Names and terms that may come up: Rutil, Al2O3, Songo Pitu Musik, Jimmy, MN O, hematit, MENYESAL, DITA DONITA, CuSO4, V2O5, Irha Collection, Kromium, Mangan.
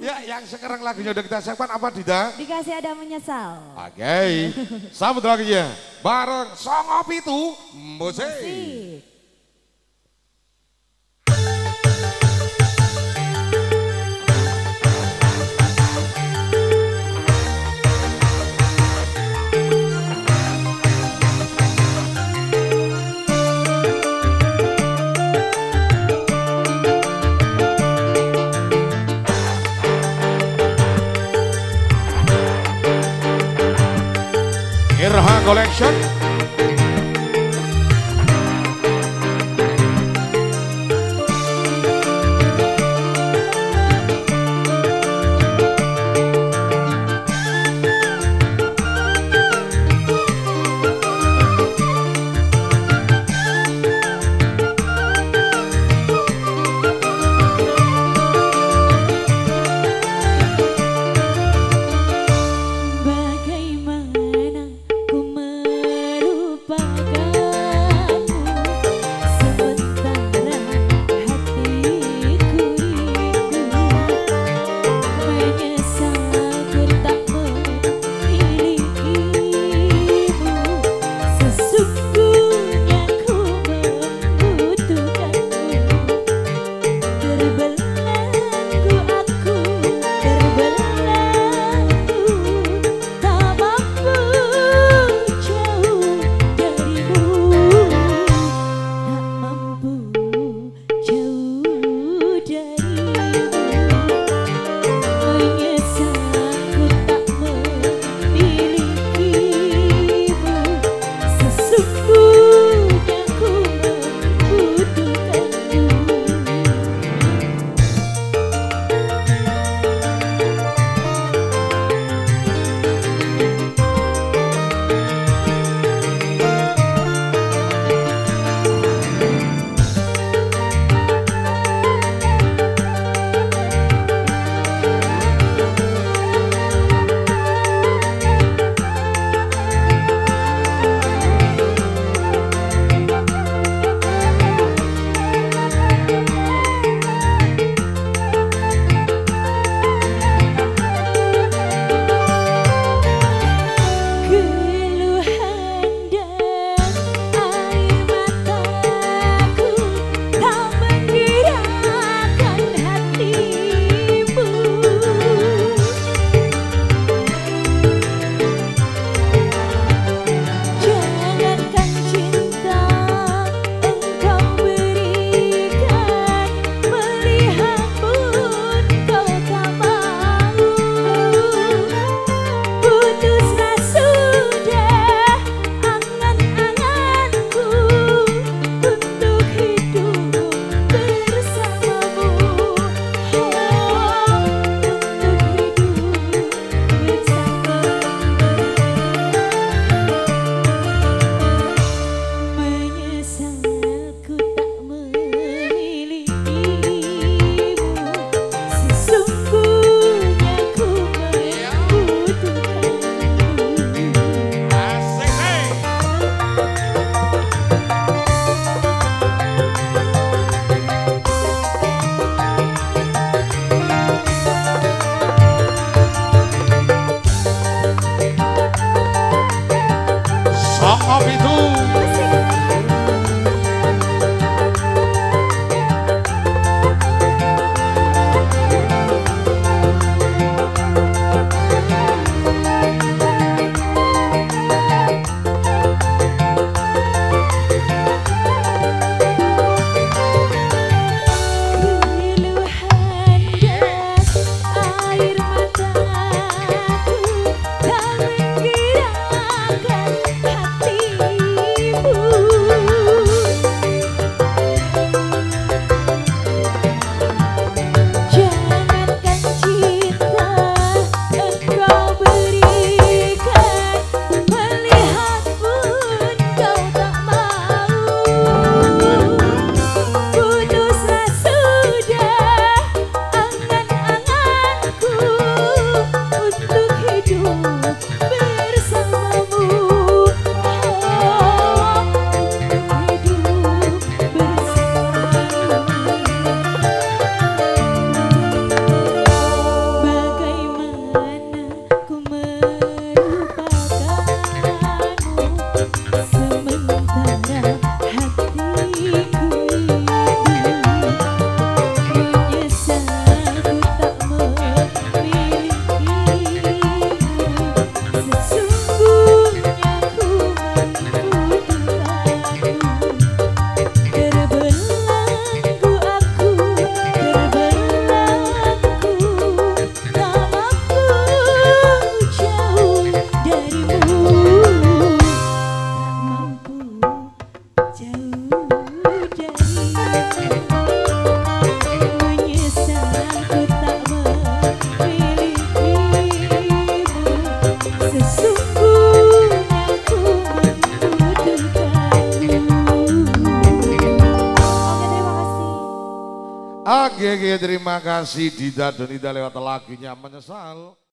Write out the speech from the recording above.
Ya, yang sekarang lagunya udah kita siapkan apa, Dita? Dikasih ada menyesal. Oke, okay. Sambut lagunya bareng Songo Pitu Musik. Irha Collection. Oke, terima kasih Dita Donita lewat lagunya Menyesal.